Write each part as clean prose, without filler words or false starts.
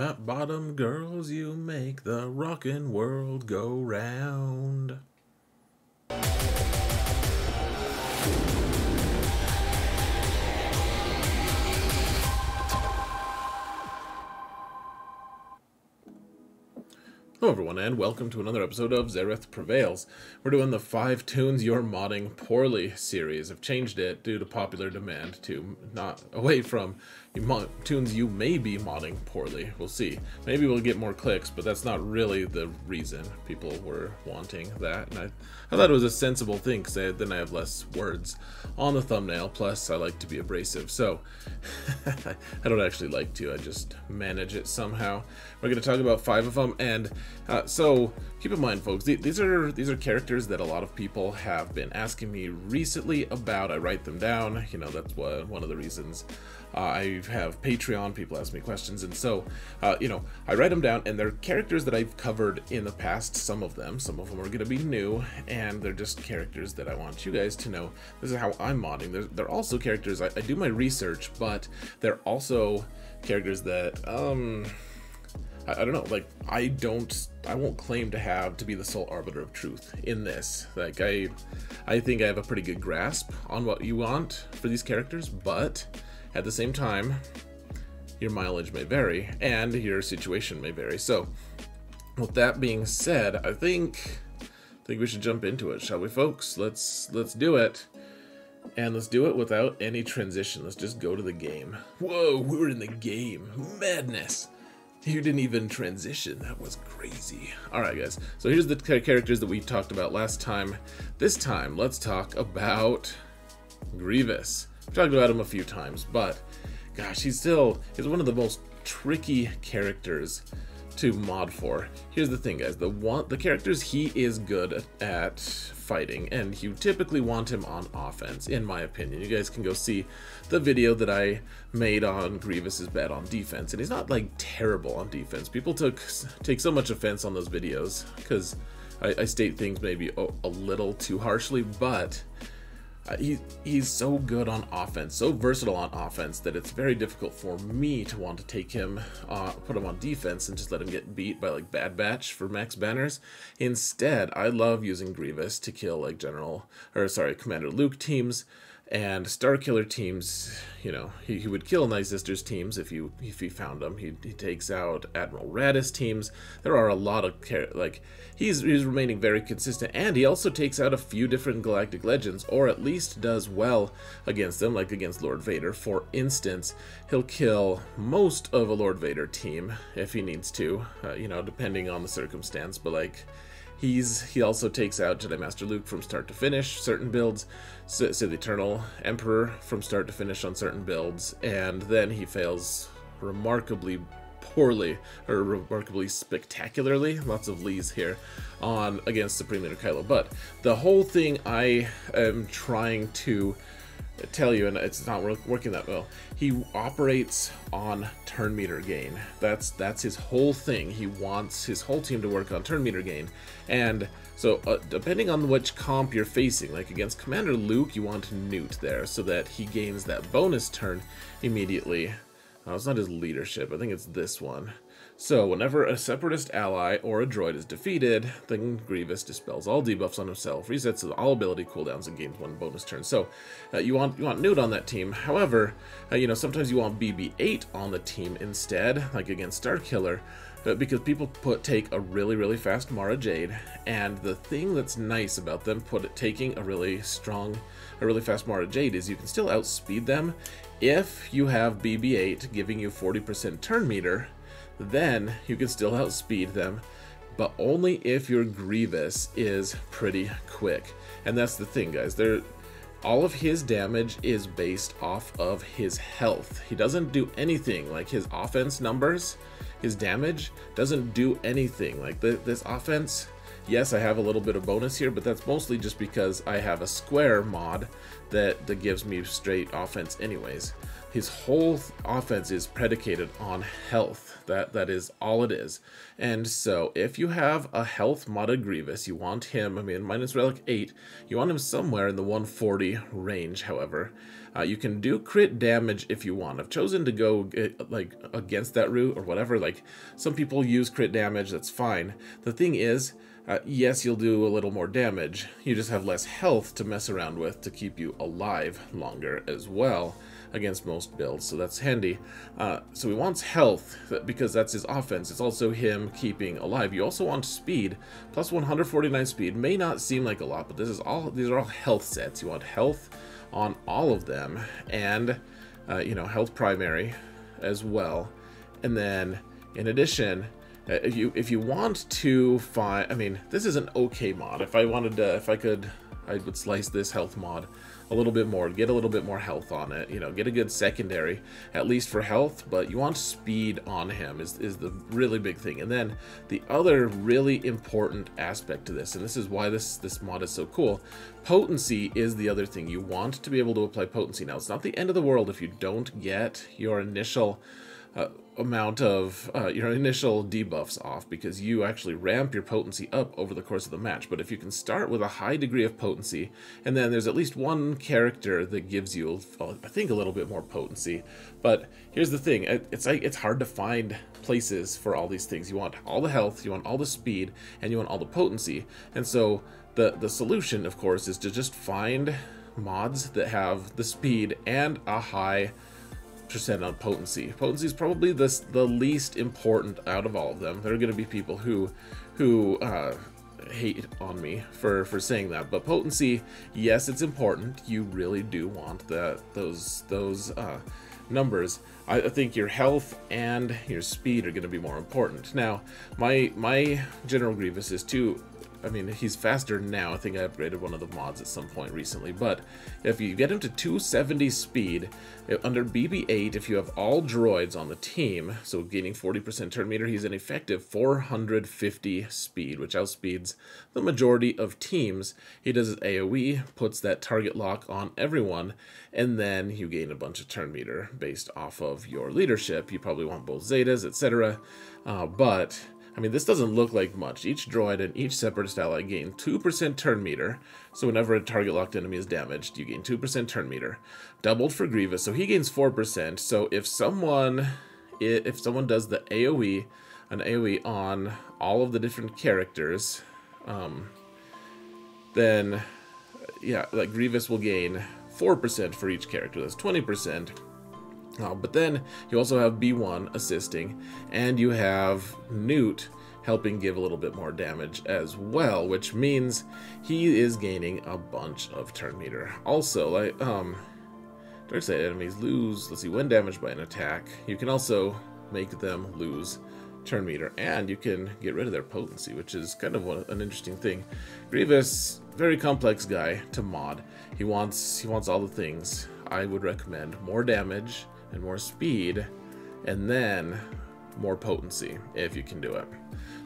Fat bottom girls, you make the rockin' world go round. Hello everyone and welcome to another episode of Xaereth Prevails. We're doing the 5 Tunes You're Modding Poorly series. I've changed it due to popular demand to not away from tunes you may be modding poorly. We'll see. Maybe we'll get more clicks, but that's not really the reason people were wanting that. And I thought it was a sensible thing because then I have less words on the thumbnail. Plus, I like to be abrasive. So, I don't actually like to. I just manage it somehow. We're going to talk about 5 of them and... So keep in mind, folks, these are characters that a lot of people have been asking me recently about. I write them down, you know, that's one of the reasons I have Patreon. People ask me questions, and so, you know, I write them down, and they're characters that I've covered in the past, some of them are going to be new, and they're just characters that I want you guys to know. This is how I'm modding. They're also characters, I do my research, but they're also characters that, I don't know, like, I won't claim to be the sole arbiter of truth in this. Like, I think I have a pretty good grasp on what you want for these characters, but at the same time, your mileage may vary and your situation may vary. So, with that being said, I think we should jump into it, shall we, folks? Let's do it. And let's do it without any transition. Let's just go to the game. Whoa, we're in the game. Madness. You didn't even transition. That was crazy. Alright guys, so here's the characters that we talked about last time. This time, let's talk about Grievous. We've talked about him a few times, but gosh, he's one of the most tricky characters to mod for. Here's the thing, guys, the characters he is good at fighting, and you typically want him on offense, in my opinion. You guys can go see the video that I made on Grievous's bad on defense, and he's not like terrible on defense. People take so much offense on those videos because I state things maybe a little too harshly, but he's so good on offense, so versatile on offense, that it's very difficult for me to want to take him, put him on defense and just let him get beat by like Bad Batch for max banners. Instead, I love using Grievous to kill like Commander Luke teams and Starkiller teams. You know, he would kill Night Sisters teams if he found them. He takes out Admiral Raddus teams. There are a lot of he's remaining very consistent, and he also takes out a few different galactic legends, or at least does well against them. Like against Lord Vader, for instance, he'll kill most of a Lord Vader team if he needs to, you know, depending on the circumstance. But like, he also takes out Jedi Master Luke from start to finish, certain builds, Sith Eternal Emperor from start to finish on certain builds, and then he fails remarkably poorly, or remarkably spectacularly, lots of lees here, against Supreme Leader Kylo. But the whole thing I am trying to tell you, and it's not working that well, he operates on turn meter gain. That's his whole thing. He wants his whole team to work on turn meter gain. And so depending on which comp you're facing, like against Commander Luke, you want Nute there so that he gains that bonus turn immediately. It's not his leadership, I think it's this one. So whenever a Separatist ally or a droid is defeated, then Grievous dispels all debuffs on himself, resets all ability cooldowns, and gains one bonus turn. So you want Nute on that team. However, you know, sometimes you want BB-8 on the team instead, like against Starkiller, because people take a really fast Mara Jade, and the thing that's nice about them taking a really fast Mara Jade is you can still outspeed them if you have BB-8 giving you 40% turn meter. Then you can still outspeed them, but only if your Grievous is pretty quick. And that's the thing, guys, all of his damage is based off of his health. He doesn't do anything, like his offense numbers, his damage doesn't do anything. Like this offense, yes, I have a little bit of bonus here, but that's mostly just because I have a square mod that gives me straight offense anyways. His whole offense is predicated on health. That is all it is. And so if you have a health modded Grievous, you want him, I mean, minus Relic 8, you want him somewhere in the 140 range, however. You can do crit damage if you want. I've chosen to go like against that route or whatever. Like, some people use crit damage, that's fine. The thing is, yes, you'll do a little more damage. You just have less health to mess around with to keep you alive longer as well against most builds, so that's handy. So he wants health because that's his offense. It's also him keeping alive. You also want speed. Plus 149 speed may not seem like a lot, but this is all, these are all health sets. You want health on all of them, and you know, health primary as well. And then in addition, if you want to find, I mean, this is an okay mod. If I wanted to, if I could, I would slice this health mod a little bit more, get a little bit more health on it, you know, get a good secondary, at least for health, but you want speed on him is the really big thing. And then the other really important aspect to this, and this is why this mod is so cool, potency is the other thing. You want to be able to apply potency. Now, it's not the end of the world if you don't get your initial amount of your initial debuffs off, because you actually ramp your potency up over the course of the match. But if you can start with a high degree of potency, and then there's at least one character that gives you, I think, a little bit more potency. But here's the thing, it's like, it's hard to find places for all these things. You want all the health, you want all the speed, and you want all the potency. And so the solution, of course, is to just find mods that have the speed and a high percent on potency. Potency is probably the least important out of all of them. There are going to be people who hate on me for saying that, but potency, yes, it's important. You really do want those numbers. I think your health and your speed are going to be more important. Now, my General Grievous is too. I mean, he's faster now. I think I upgraded one of the mods at some point recently, but if you get him to 270 speed, under BB-8, if you have all droids on the team, so gaining 40% turn meter, he's an effective 450 speed, which outspeeds the majority of teams. He does his AoE, puts that target lock on everyone, and then you gain a bunch of turn meter based off of your leadership. You probably want both Zetas, etc. But I mean, this doesn't look like much. Each droid and each separatist ally gain 2% turn meter, so whenever a target locked enemy is damaged, you gain 2% turn meter. Doubled for Grievous, so he gains 4%, so if someone does the AoE, an AoE on all of the different characters, then, yeah, like, Grievous will gain 4% for each character, that's 20%. But then you also have B1 assisting, and you have Nute helping give a little bit more damage as well, which means he is gaining a bunch of turn meter. Also, like, dark side enemies lose, let's see, when damaged by an attack, you can also make them lose turn meter, and you can get rid of their potency, which is kind of an interesting thing. Grievous, very complex guy to mod. He wants all the things. I would recommend more damage and more speed, and then more potency if you can do it.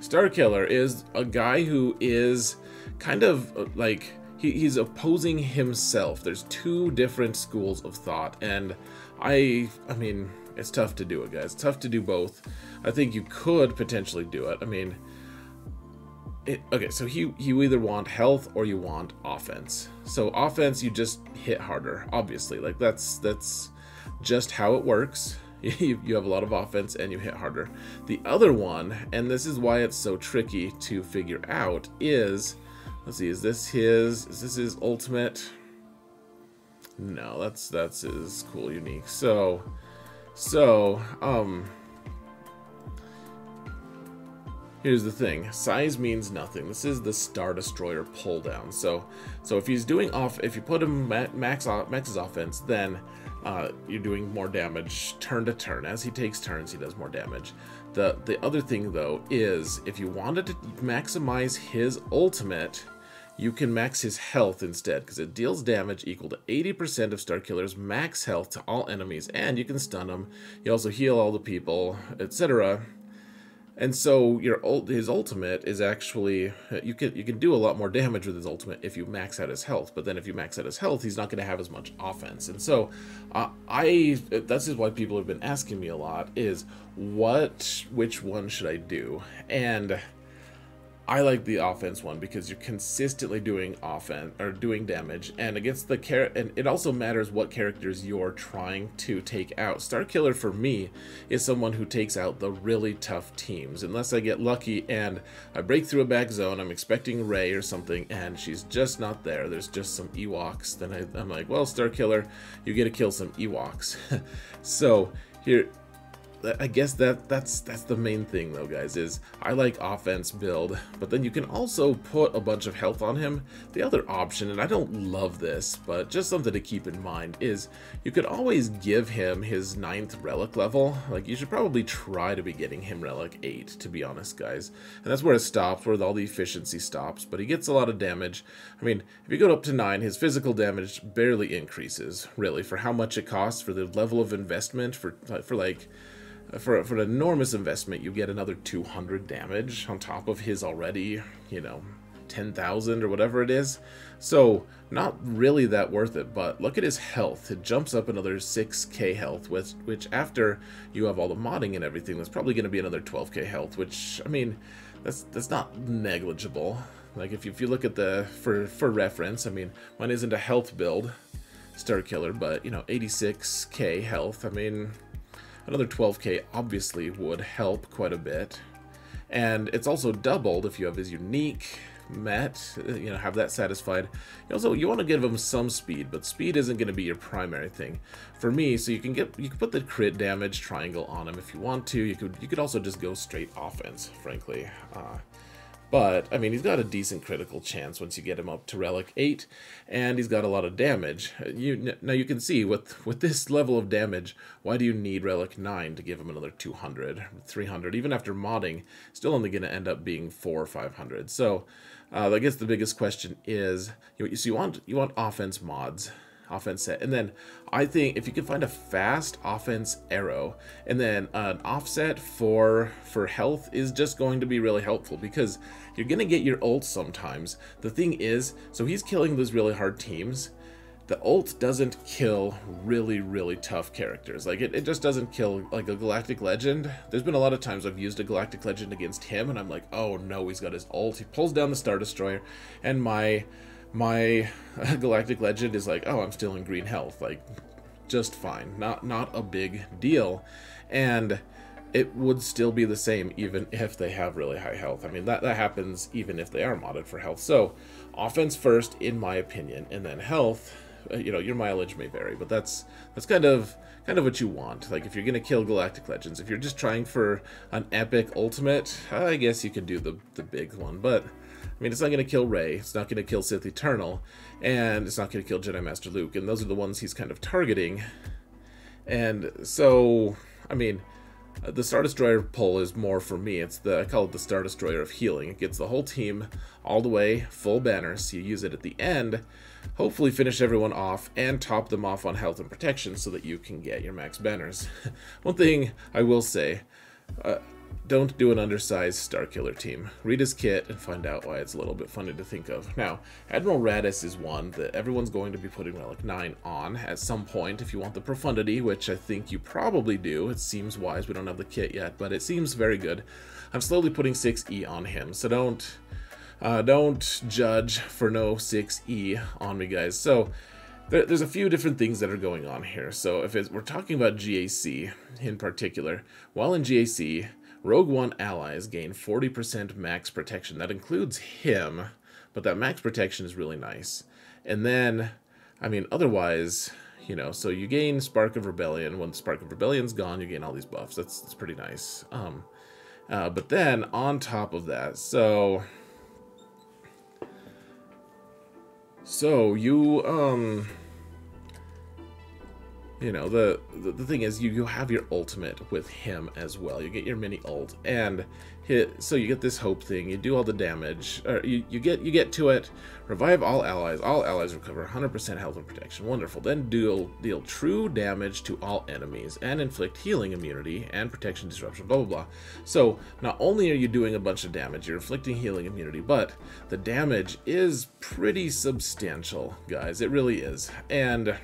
Starkiller is a guy who is kind of like, he's opposing himself. There's two different schools of thought, and I mean, it's tough to do it, guys. It's tough to do both. I think you could potentially do it. I mean, okay, so you either want health or you want offense. So offense, you just hit harder, obviously. Like, that's just how it works. You have a lot of offense and you hit harder. The other one, and this is why it's so tricky to figure out, is, let's see, is this his ultimate? No, that's his cool unique. So here's the thing, size means nothing. This is the Star Destroyer pull down. So if he's doing off, if you put him at max's offense, then you're doing more damage turn to turn. As he takes turns, he does more damage. The other thing though is, if you wanted to maximize his ultimate, you can max his health instead, because it deals damage equal to 80% of Starkiller's max health to all enemies, and you can stun them. You also heal all the people, etc. And so your his ultimate is actually, you can do a lot more damage with his ultimate if you max out his health. But then if you max out his health, he's not going to have as much offense. And so that's just why people have been asking me a lot is which one should I do? And I like the offense one because you're consistently doing offense or doing damage, and against the and it also matters what characters you're trying to take out. Starkiller for me is someone who takes out the really tough teams, unless I get lucky and I break through a back zone. I'm expecting Rey or something, and she's just not there. There's just some Ewoks. Then I'm like, well, Starkiller, you get to kill some Ewoks. So here. I guess that's the main thing though, guys, is I like offense build, but then you can also put a bunch of health on him. The other option, and I don't love this, but just something to keep in mind, is you could always give him his 9th relic level. Like, you should probably try to be getting him relic 8, to be honest, guys. And that's where it stops, where all the efficiency stops, but he gets a lot of damage. I mean, if you go up to 9, his physical damage barely increases, really, for how much it costs, for the level of investment, for an enormous investment, you get another 200 damage on top of his already, you know, 10,000 or whatever it is. So not really that worth it, but look at his health. It jumps up another 6k health, which after you have all the modding and everything, that's probably going to be another 12k health, which, I mean, that's not negligible. Like, if you look at the, for reference, I mean, mine isn't a health build, Starkiller, but, you know, 86k health, I mean... Another 12k obviously would help quite a bit, and it's also doubled if you have his unique met, you know, have that satisfied. You also, you want to give him some speed, but speed isn't going to be your primary thing for me. So you can put the crit damage triangle on him if you want to. You could also just go straight offense, frankly. But, I mean, he's got a decent critical chance once you get him up to Relic 8, and he's got a lot of damage. Now, you can see, with this level of damage, why do you need Relic 9 to give him another 200, 300? Even after modding, still only going to end up being 4 or 500. So, I guess the biggest question is, you want offense mods. Offense set, and then I think if you can find a fast offense arrow and then an offset for health is just going to be really helpful, because you're gonna get your ult sometimes. The thing is, so he's killing those really hard teams. The ult doesn't kill really, really tough characters. Like, it just doesn't kill, like, a Galactic Legend. There's been a lot of times I've used a Galactic Legend against him, and I'm like, oh no, he's got his ult. He pulls down the Star Destroyer, and my Galactic Legend is like, oh, I'm still in green health, like, just fine, not a big deal, and it would still be the same even if they have really high health. I mean, that happens even if they are modded for health. So, offense first, in my opinion, and then health. You know, your mileage may vary, but that's kind of what you want. Like, if you're gonna kill Galactic Legends, if you're just trying for an epic ultimate, I guess you can do the big one, but. I mean, it's not going to kill Rey, it's not going to kill Sith Eternal, and it's not going to kill Jedi Master Luke, and those are the ones he's kind of targeting. And so, I mean, the Star Destroyer pull is more for me. I call it the Star Destroyer of healing. It gets the whole team all the way, full banners, so you use it at the end, hopefully finish everyone off, and top them off on health and protection so that you can get your max banners. One thing I will say, don't do an undersized Starkiller team. Read his kit and find out why it's a little bit funny to think of. Now, Admiral Raddus is one that everyone's going to be putting Relic 9 on at some point if you want the profundity, which I think you probably do. It seems wise. We don't have the kit yet, but it seems very good. I'm slowly putting 6E on him, so don't judge for no 6E on me, guys. So, there's a few different things that are going on here. So, we're talking about GAC in particular, while in GAC... Rogue One allies gain 40% max protection. That includes him, but that max protection is really nice. And then, I mean, otherwise, you know, so you gain Spark of Rebellion. When Spark of Rebellion's gone, you gain all these buffs. That's pretty nice. But then, on top of that, so you, You know, the thing is, you have your ultimate with him as well. You get your mini ult, and so you get this hope thing. You do all the damage, or you get to it. Revive all allies. All allies recover 100% health and protection. Wonderful. Then deal true damage to all enemies and inflict healing, immunity, and protection disruption. Blah blah blah. So not only are you doing a bunch of damage, you're inflicting healing, immunity, but the damage is pretty substantial, guys. It really is, and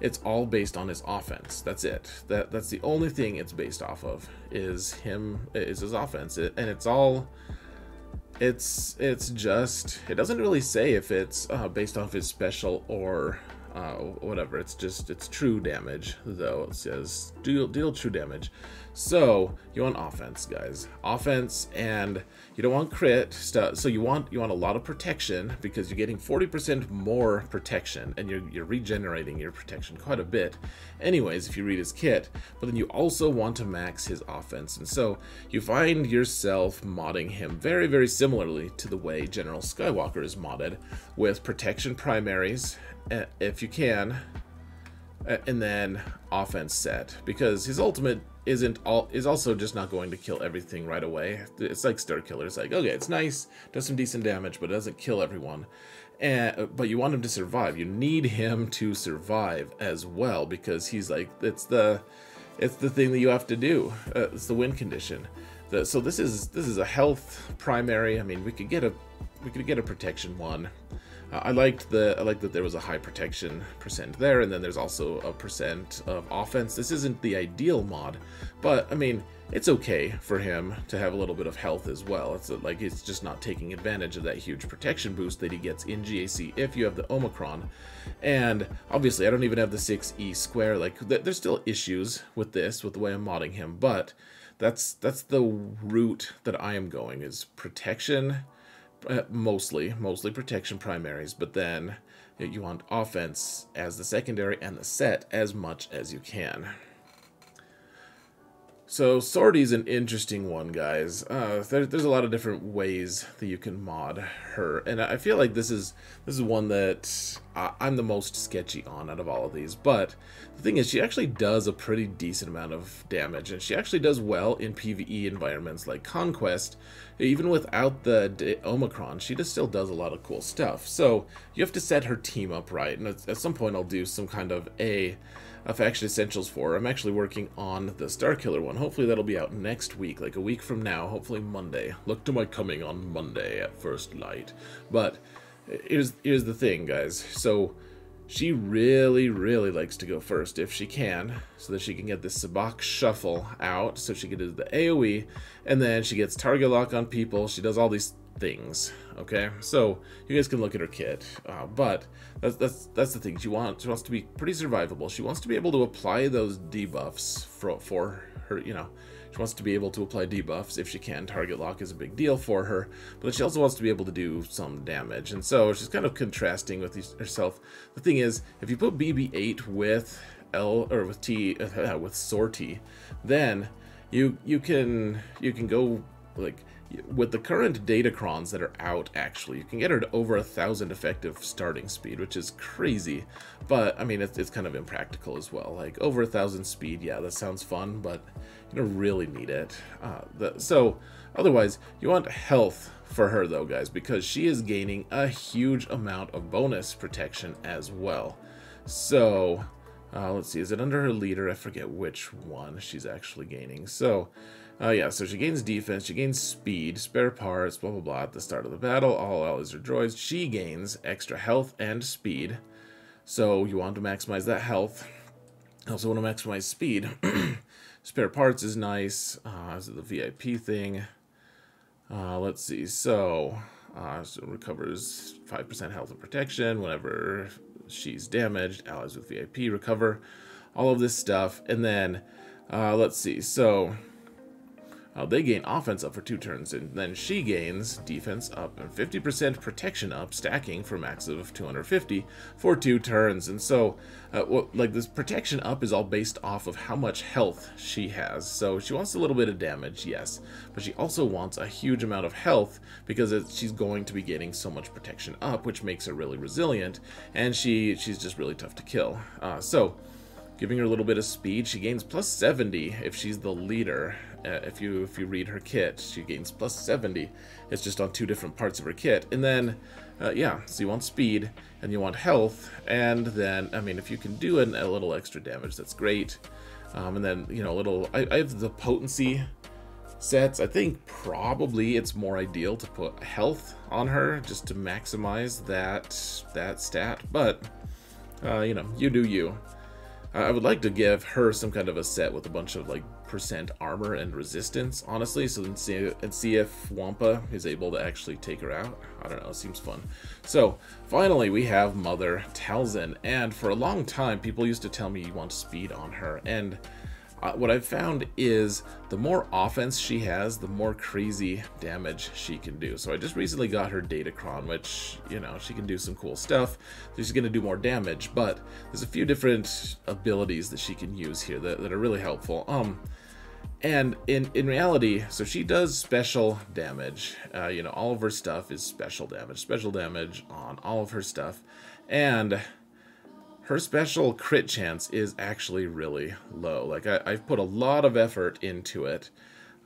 it's all based on his offense. That's it. That's the only thing it's based off of is his offense. And it's all, it's just, it doesn't really say if it's based off his special or whatever. It's just, it's true damage though. It says deal true damage. So you want offense, guys, offense, and you don't want crit stuff. So you want a lot of protection, because you're getting 40% more protection, and you're regenerating your protection quite a bit anyways if you read his kit. But then you also want to max his offense, and so you find yourself modding him very, very similarly to the way General Skywalker is modded, with protection primaries if you can, and then offense set, because his ultimate is also just not going to kill everything right away. It's like Starkiller. It's like, okay, it's nice, does some decent damage, but it doesn't kill everyone. But you want him to survive. You need him to survive as well, because he's like, it's the thing that you have to do. It's the win condition. So this is a health primary. I mean, we could get a protection one. I liked that there was a high protection percent there, and then there's also a percent of offense. This isn't the ideal mod, but I mean, it's okay for him to have a little bit of health as well. It's just not taking advantage of that huge protection boost that he gets in GAC if you have the Omicron. And obviously I don't even have the 6E square. Like, there's still issues with this, with the way I'm modding him, but that's the route that I am going, is protection. Mostly protection primaries, but then you want offense as the secondary and the set as much as you can. So Sortie's an interesting one, guys. There's a lot of different ways that you can mod her, and I feel like this is one that I'm the most sketchy on out of all of these. But the thing is, she actually does a pretty decent amount of damage, and she actually does well in PvE environments like Conquest. Even without the Omicron, she just still does a lot of cool stuff. So you have to set her team up right, and at some point I'll do some kind of a faction essentials for her. I'm actually working on the Starkiller one. Hopefully that'll be out next week, like a week from now, hopefully Monday. Look to my coming on Monday at first light. But here's the thing, guys. So she really, really likes to go first if she can, so that she can get this Sabacc shuffle out, so she can do the AoE, and then she gets target lock on people. She does all these things. Okay, so you guys can look at her kit, but that's the thing. She wants to be pretty survivable. She wants to be able to apply those debuffs for her, you know. She wants to be able to apply debuffs if she can. Target lock is a big deal for her, but she also wants to be able to do some damage, and so she's kind of contrasting with herself. The thing is, if you put BB-8 with Sortie, then you can go, like, with the current Datacrons that are out, actually, you can get her to over 1,000 effective starting speed, which is crazy. But I mean, it's kind of impractical as well. Like, over 1,000 speed, yeah, that sounds fun, but you don't really need it. So otherwise, you want health for her though, guys, because she is gaining a huge amount of bonus protection as well. So let's see, is it under her leader? I forget which one she's actually gaining. So yeah, so she gains defense, she gains speed, spare parts, blah, blah, blah, at the start of the battle. All allies are droids. She gains extra health and speed. So you want to maximize that health. Also want to maximize speed. Spare parts is nice. So the VIP thing. Let's see. So recovers 5% health and protection whenever she's damaged. Allies with VIP recover. All of this stuff. And then, let's see. So they gain offense up for 2 turns, and then she gains defense up and 50% protection up, stacking for a max of 250 for 2 turns. And so, like, this protection up is all based off of how much health she has. So she wants a little bit of damage, yes, but she also wants a huge amount of health, because she's going to be getting so much protection up, which makes her really resilient, and she's just really tough to kill. So Giving her a little bit of speed, she gains plus 70 if she's the leader. If you read her kit, she gains plus 70. It's just on two different parts of her kit. And then, yeah, so you want speed, and you want health, and then, I mean, if you can do a little extra damage, that's great. And then, you know, a little, I have the potency sets. I think probably it's more ideal to put health on her just to maximize that stat, but, you know, you do you. I would like to give her some kind of a set with a bunch of, like, percent armor and resistance, honestly, so then see if Wampa is able to actually take her out. I don't know, it seems fun. So, finally, we have Mother Talzin, and for a long time, people used to tell me you want speed on her, and what I've found is the more offense she has, the more crazy damage she can do. So I just recently got her Datacron, which, you know, she can do some cool stuff. She's going to do more damage, but there's a few different abilities that she can use here that are really helpful. And in reality, so she does special damage. You know, all of her stuff is special damage on all of her stuff. And her special crit chance is actually really low. Like, I've put a lot of effort into it.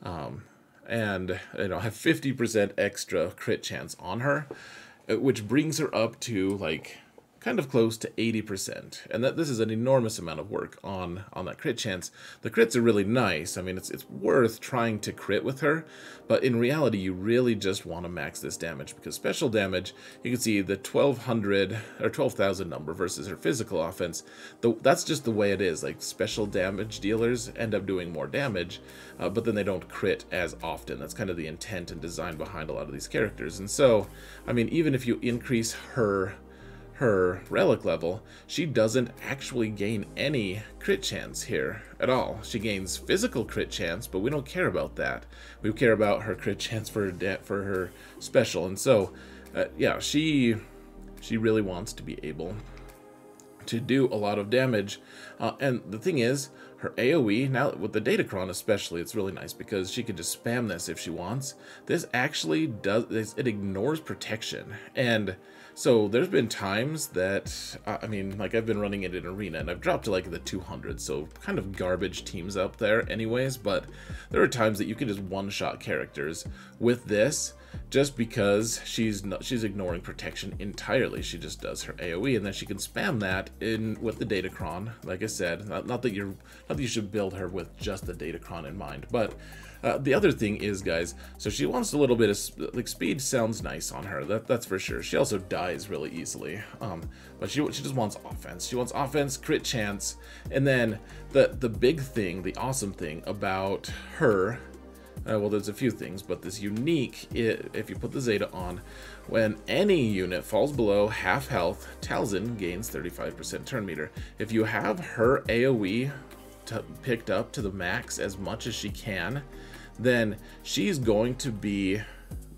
And, you know, I have 50% extra crit chance on her, which brings her up to, like, kind of close to 80%. And this is an enormous amount of work on that crit chance. The crits are really nice. I mean, it's worth trying to crit with her, but in reality, you really just want to max this damage, because special damage, you can see the 1200 or 12,000 number versus her physical offense. That's just the way it is. Like, special damage dealers end up doing more damage, but then they don't crit as often. That's kind of the intent and design behind a lot of these characters. And so, I mean, even if you increase her relic level, she doesn't actually gain any crit chance here at all. She gains physical crit chance, but we don't care about that. We care about her crit chance for her special. And so, yeah, she really wants to be able to do a lot of damage. And the thing is, her AoE, now with the Datacron especially, it's really nice because she can just spam this if she wants. This actually does, it ignores protection. And so there's been times that, I mean, like, I've been running it in Arena and I've dropped to like the 200, so kind of garbage teams up there anyways, but there are times that you can just one-shot characters with this just because she's ignoring protection entirely. She just does her AoE, and then she can spam that with the Datacron, like I said. Not that you should build her with just the Datacron in mind, but the other thing is, guys, so she wants a little bit of, like, speed sounds nice on her, that's for sure. She also dies really easily, but she just wants offense. She wants offense, crit chance, and then the big thing, the awesome thing about her, well, there's a few things, but this unique, if you put the Zeta on, when any unit falls below half health, Talzin gains 35% turn meter. If you have her AoE picked up to the max as much as she can, then she's going to be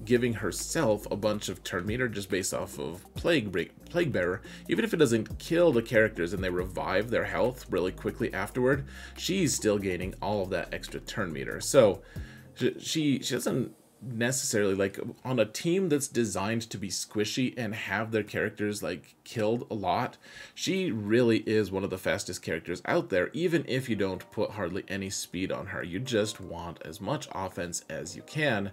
giving herself a bunch of turn meter just based off of Plague Bearer. Even if it doesn't kill the characters and they revive their health really quickly afterward, she's still gaining all of that extra turn meter. So she doesn't necessarily, like, on a team that's designed to be squishy and have their characters, like, killed a lot, she really is one of the fastest characters out there, even if you don't put hardly any speed on her. You just want as much offense as you can.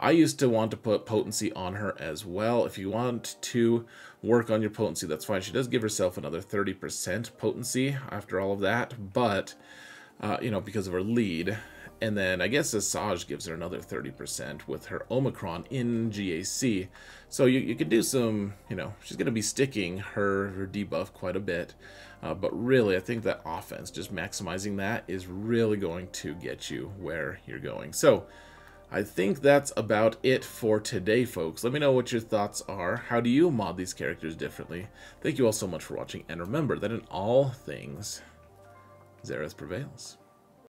I used to want to put potency on her as well. If you want to work on your potency, that's fine. She does give herself another 30% potency after all of that, but you know, because of her lead. And then I guess Asajj gives her another 30% with her Omicron in GAC. So you could do some, you know, she's going to be sticking her debuff quite a bit. But really, I think that offense, just maximizing that, is really going to get you where you're going. So I think that's about it for today, folks. Let me know what your thoughts are. How do you mod these characters differently? Thank you all so much for watching. And remember that in all things, Xaereth prevails.